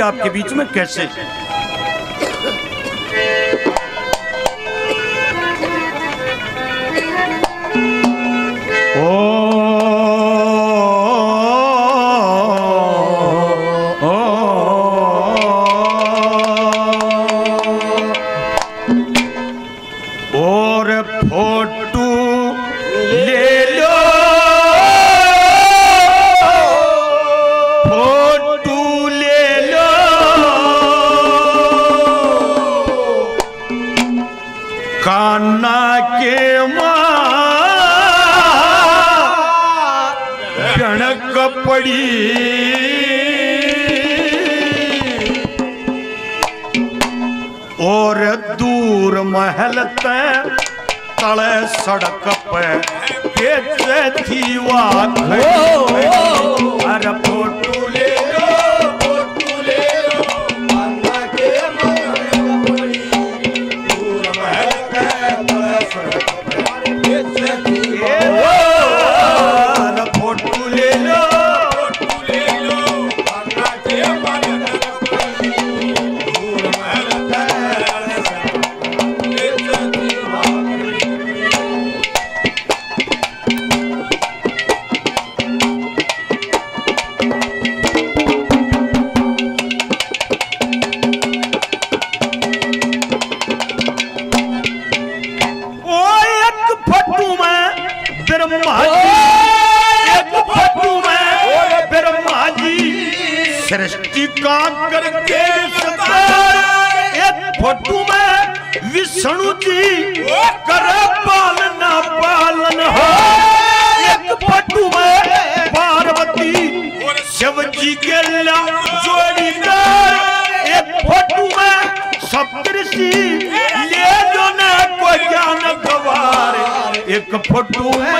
आपके बीच में कैसे और दूर महल तले सड़क पे थी वात सृष्टि का करके एक फोटू में विष्णु जी करे पालना पालन हो, एक फोटू में पार्वती शिव जी के ला जोड़ी कर, एक फोटू में सप्तऋषि ले जो न को ज्ञान गवार, एक फोटू में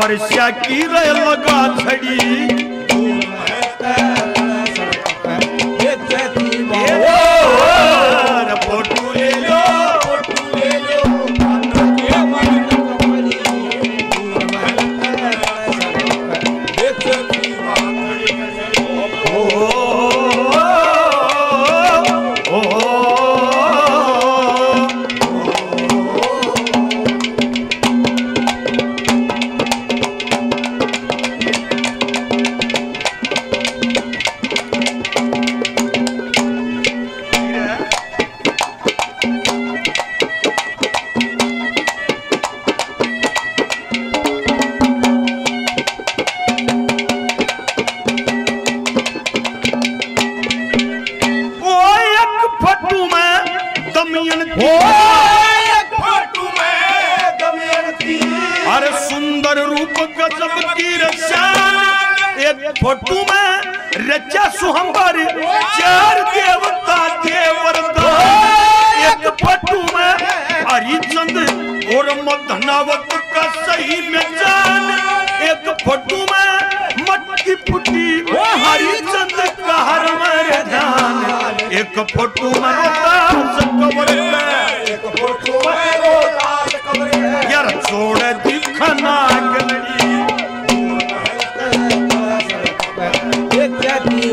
वर्षा की रे लगा छड़ी फोटू में रचा सुहंबर चार देवता देवरदा, एक फोटू में हरिचंद और मधनावत का सही मिजान, एक फोटू में मटकी पुटी हरिचंद का हर मेरे ध्यान, एक फोटू में रोदास कवर में, एक फोटू में रोदास कवर में यार छोड़ दिखना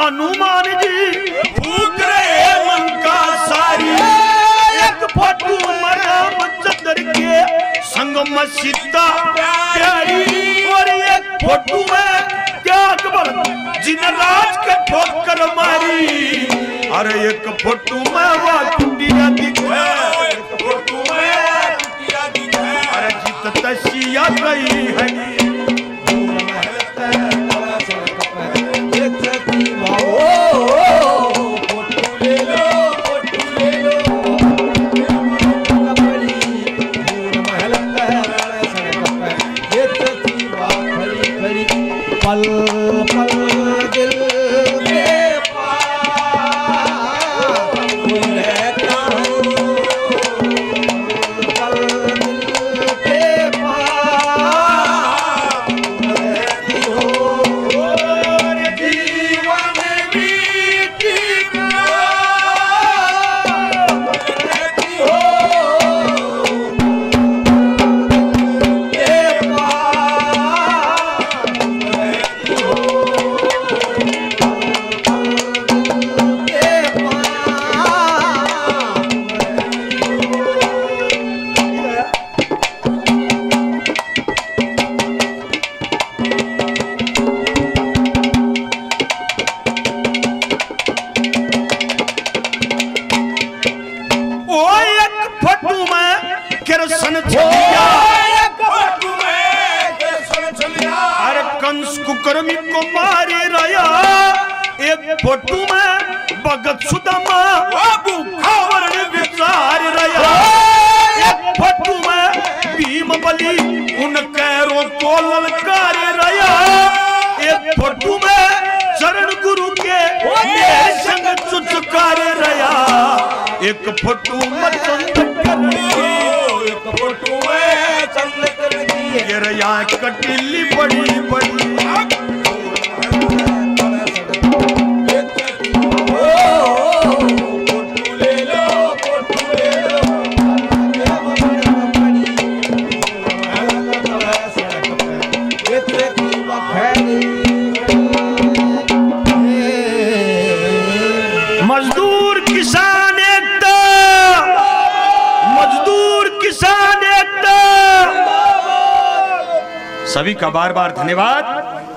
हनुमान जी भूख रहे मन का सारी, एक फोटू में रामचंद्र के संग में सीता प्यारी और एक फोटू में क्या अकबर जी ने राज के ठोकर मारी। अरे एक फोटू में वा टूटिया दिखे, एक फोटू में वा टूटिया दिखे। अरे जीत तसिया गई है सभी का बार बार धन्यवाद।